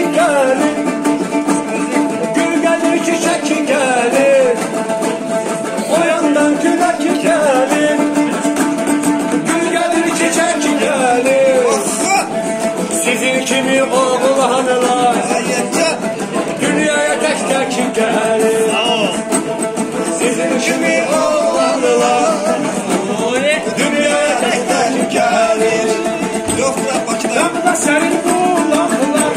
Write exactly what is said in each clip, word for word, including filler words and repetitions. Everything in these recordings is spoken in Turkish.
çiçek gelir, gül gelir çiçek gelir, o yandan külek gelir, gül gelir çiçek gelir. Sizin kimi oğlanlar dünyaya tek tek gelir. Sizin kimi oğlanlar dünyaya tek tek gelir. Damla serin bulanlar,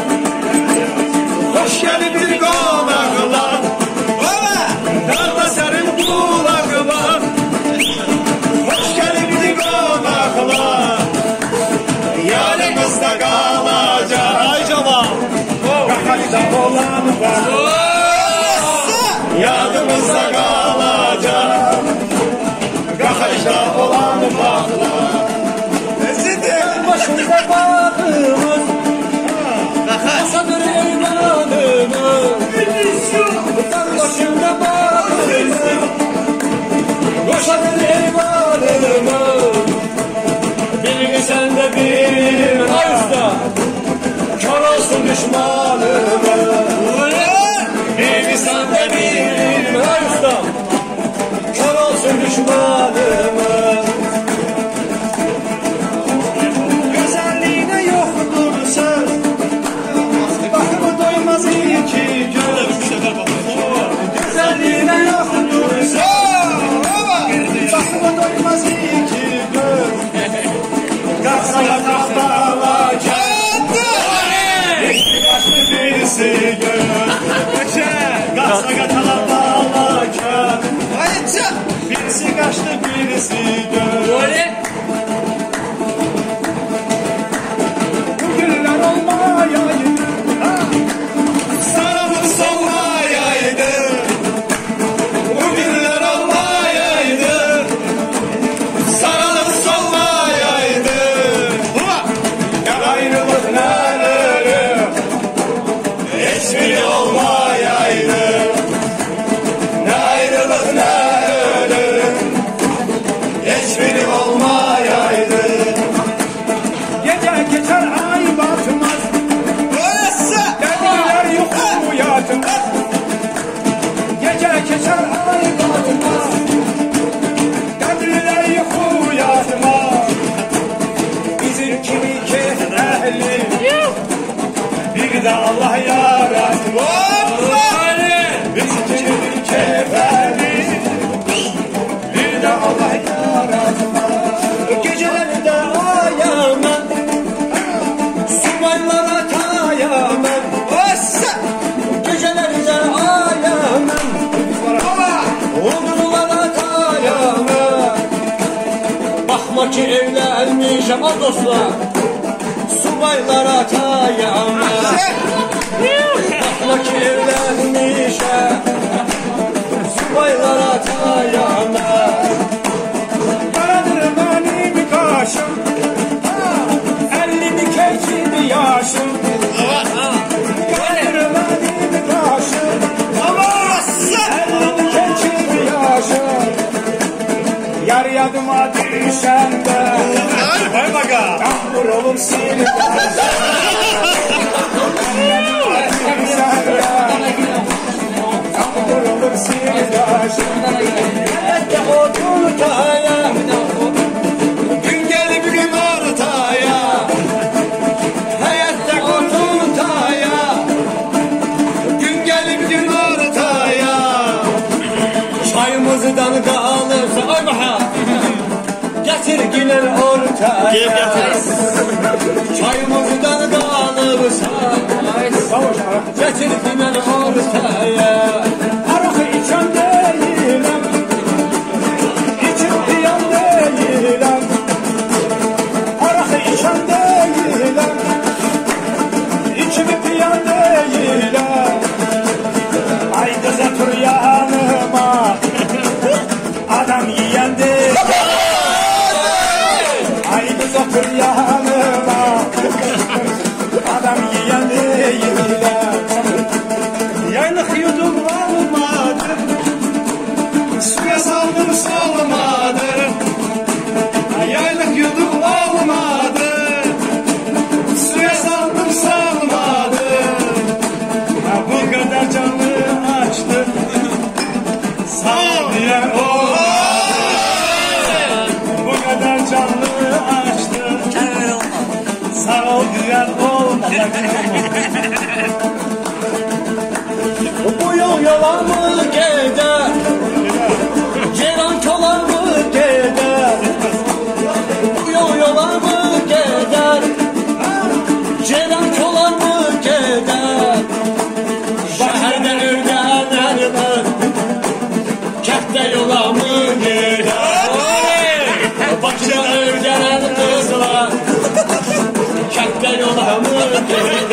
hoş geldi bir konaklar. Damla serin bulanlar, hoş geldi bir konaklar. Yâle kızda kalacak, ay cama, kakayda olanlar. Yâdımızda kalacak, kakayda olanlar. Başımıza bağımız, asadır eymanımız. Sen başımda bağımız, koşadır eymanımız. Birini sen de bir arızda, kör olsun düşmanımız. Birini sen de bir arızda, kör olsun düşmanımız. Güzelliğine yoktursa, bakıma doymaz iki göz. Kalksana kahtala gel, iki kaçlı birisi göz. Kalksana kahtala gel, birisi kaçlı birisi göz. Bugünler olmayaydı, bir de Allah yarattı. Biz kimi bir kefeniz, bir de Allah yarattı. Gecelerde ayağımın, subaylara kayağımın. Gecelerde ayağımın, onurlara kayağımın. Bakma ki evlenmişim o dostlar, subaylara kayağımın. Bakma ki evlenmişem, subaylara kayağımın. Karadır benim kaşım, ellini keçidi yaşım. Karadır benim kaşım, ellini keçidi yaşım. Yar yadıma düşende, kahvur olum seni başım. Gün gelip gün ortaya, hayatta ortaya. Gün gelip gün ortaya, çayımızdan kalırsa orbaha, getir giler ortaya. Çayımızdan kalırsa getir giler ortaya. Yanıma, ay kız otur yanıma. Bu yol yalan mı gider? Ceylan çalar mı gider? Bu yol yalan mı gider? Ceylan çalar mı gider? Şehirden ördeğlerdir, kentde yola mı gider? Bakıda ördeğler kızlar, kentde yola mı gider?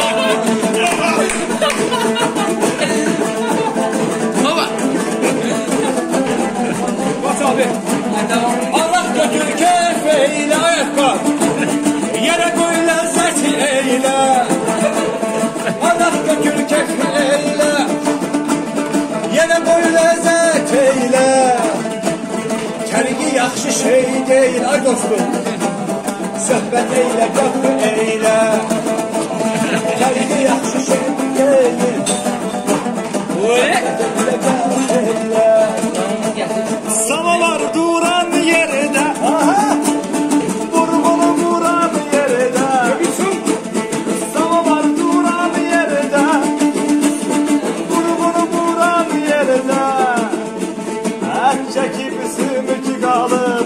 Allah götür kefeyle kal, yere koy lezzeti eyle. Allah götür kefeyle, yere koy lezzeti eyle. Tergi yaxşı şey değil ay dostum, söhbet eyle köpü eyle. Tergi yaxşı şey değil, söhbet eyle köpü eyle. Savalar duran yerde, vurgunu vuran yerde, savalar duran yerde, vurgunu vuran yerde. Et çekip sümükü kalır,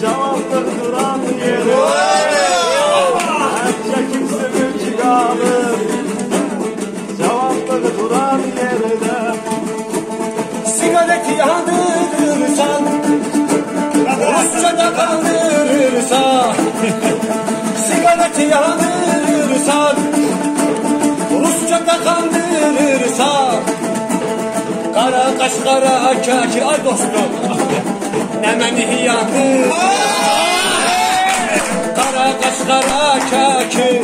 cevaptır duran yerde. Et çekip sümükü kalır, cevaptır duran yerde. Sigareti yandırırsan, Rusça'da kandırırsan. Sigareti yandırırsan, Rusça'da kandırırsan. Kara kaş kara kaki ay dostum, nemeni yandırırsan. Kara kaş kara kaki,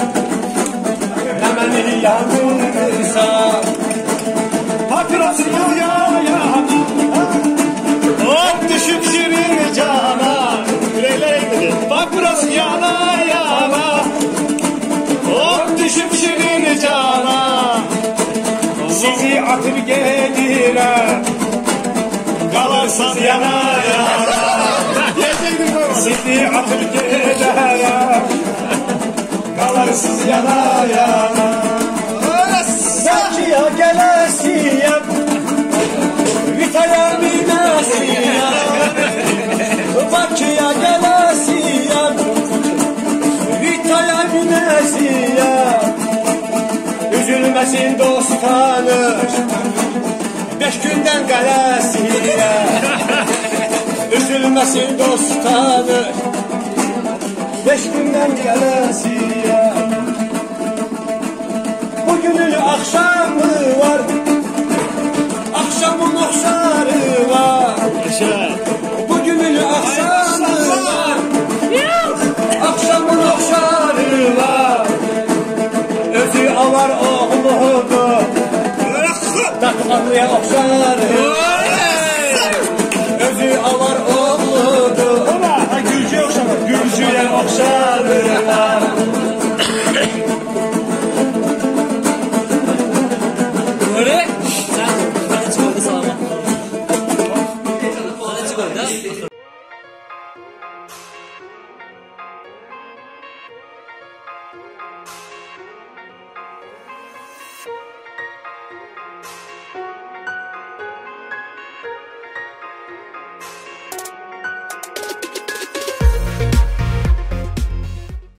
nemeni yandırırsan. Papirasını yayan, hop düşüp şirin cana. Papirasını yana yana, hop düşüp şirin cana. Sizi atır gelire, kalarsan yana yana. Sizi atır gelire, kalarsız yana yana. Sakiya gelesiyem, vitaya binesiyem. Bakiya gelesiyem, vitaya binesiyem. Üzülmesin dost tanır, beş günden gelesiyem. Üzülmesin dost tanır, beş günden gelesiyem. Bugünün akşamı var, akşamın akşarı var. Bugünün akşamı var, akşamın akşarı var. Özü avar oğludur, tatlıya okşarı.